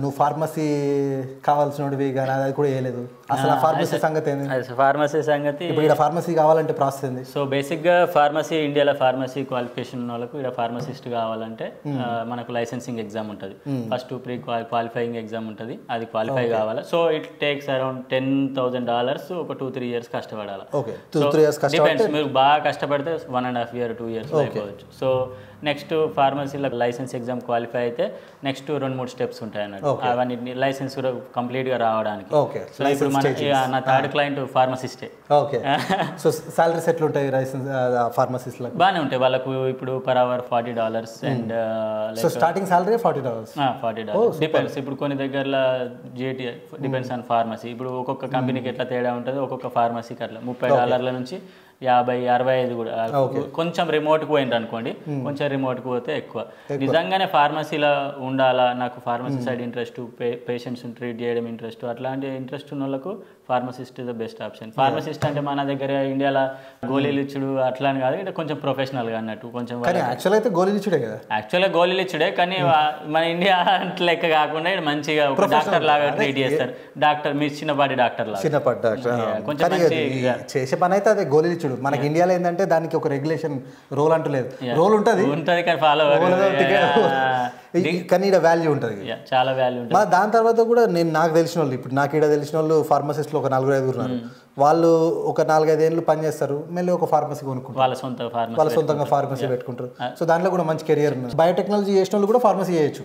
నువ్వు ఫార్మసీ కావాల్సినవి కానీ అది కూడా వేయలేదు అసలు. ఫార్మసీ సంగతి ఏంది? అసలు ఫార్మసీ సంగతి ఇప్పుడు ఇక్కడ ఫార్మసీ కావాలంటే ప్రాసెస్ ఏంది? సో బేసిక్గా ఫార్మసీ ఇండియాలో ఫార్మసీ క్వాలిఫికేషన్ వాళ్ళకు ఇక్కడ ఫార్మసిస్ట్ కావాలంటే మనకు లైసెన్సింగ్ ఎగ్జామ్ ఉంటుంది. ఫస్ట్ ప్రీ క్వాలిఫైయింగ్ ఎగ్జామ్ ఉంటుంది, అది క్వాలిఫై కావాలి. So it takes around ten thousand dollars ఒక టూ త్రీ ఇయర్స్ కష్టపడాలి. మీరు బాగా కష్టపడితే one and half year two years అయిపోవచ్చు. సో నెక్స్ట్ ఫార్మసీలో లైసెన్స్ ఎగ్జామ్ క్వాలిఫై అయితే నెక్స్ట్ రెండు మూడు స్టెప్స్ ఉంటాయి అన్నట్టు, అవన్నీ లైసెన్స్ కూడా కంప్లీట్ గా రావడానికి. సో ఇప్పుడు మనకి నా థర్డ్ క్లయింట్ ఫార్మసిస్టే. సో సాలరీస్ ఎట్లా ఉంటాయి ఫార్మసిస్ట్లో? బాగానే ఉంటాయి వాళ్ళకు, ఇప్పుడు per hour forty dollars and starting salary forty dollars forty dollars depends. ఇప్పుడు కొన్ని దగ్గరలో జిఐటి డిపెండ్స్ ఆన్ ఫార్మసీ. ఇప్పుడు ఒక్కొక్క కంపెనీకి ఎట్లా తేడా ఉంటుంది, ఒక్కొక్క ఫార్మసీకి అట్లా ముప్పై డాలర్ల నుంచి యాభై అరవై ఐదు కూడా. కొంచెం రిమోట్కి పోయింది అనుకోండి, కొంచెం రిమోట్కి పోతే ఎక్కువ. నిజంగానే ఫార్మసీలో ఉండాలా, నాకు ఫార్మసీ సైడ్ ఇంట్రెస్ట్, పేషెంట్స్ని ట్రీట్ చేయడం ఇంట్రెస్ట్, అట్లాంటి ఇంట్రెస్ట్ ఉన్న వాళ్ళకు pharmacist is the best option. Pharmacist అంటే మన దగ్గర ఇండియాలో గోళీలు ఇచ్చుడు అట్లా అని కాదు, అంటే కొంచెం ప్రొఫెషనల్గా అన్నట్టు. కొంచెం యాక్చువల్ అయితే గోళీలు ఇచ్చుడే కదా, యాక్చువల్గా గోళీలు ఇచ్చుడే, కానీ మన ఇండియా లెక్క కాకుండా మంచిగా ఒక డాక్టర్ లాగా ట్రీట్ చేస్తారు. డాక్టర్ మీరు చిన్నపాటి డాక్టర్ లాగా, చిన్నపాటి డాక్టర్ కొంచెం చేసే పని అయితే అదే గోళీలు ఇచ్చుడు. మనకి ఇండియాలో ఏంటంటే దానికి ఒక రెగ్యులేషన్ రోల్ అంటూ లేదు, రోల్ ఉంటుంది ఉంటుంది కానీ ఫాలో అవ్వాలి, కానీ ఇక్కడ వాల్యూ ఉంటుంది, చాలా వాల్యూ ఉంటుంది. మరి దాని తర్వాత కూడా నేను నాకు తెలిసిన వాళ్ళు, ఇప్పుడు నాకు ఇక్కడ తెలిసిన వాళ్ళు ఫార్మసిస్ట్లో ఒక నలుగురు ఐదుగురు ఉన్నారు. వాళ్ళు ఒక నాలుగైదు ఏళ్ళు పని చేస్తారు, మళ్ళీ ఒక ఫార్మసీ కొనుక్కుంటారు, వాళ్ళ సొంత వాళ్ళ సొంతంగా ఫార్మసీ పెట్టుకుంటారు. సో దాంట్లో కూడా మంచి కెరియర్ ఉంది. బయోటెక్నాలజీ చేసిన వాళ్ళు కూడా ఫార్మసీ చేయొచ్చు,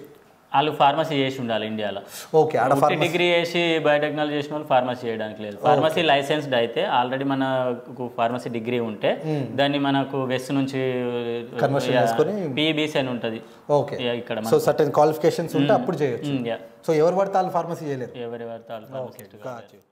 వాళ్ళు ఫార్మసీ చేసి ఉండాలి ఇండియాలో. ఓకే, డిగ్రీ చేసి బయోటెక్నాలజీ చేసిన వాళ్ళు ఫార్మసీ చేయడానికి లేదు. ఫార్మసీ లైసెన్స్డ్ అయితే ఆల్రెడీ మనకు ఫార్మసీ డిగ్రీ ఉంటే దాన్ని మనకు వెస్ట్ నుంచి కన్వర్షన్ చేసుకొని పీబీసీ అని ఉంటుంది. ఓకే, ఇక్కడ సో సర్టెన్ క్వాలిఫికేషన్స్ ఉంటే అప్పుడు చేయొచ్చు. సో ఎవరు పడతారు ఫార్మసీ చేయలేరు, ఎవరు పడతారు.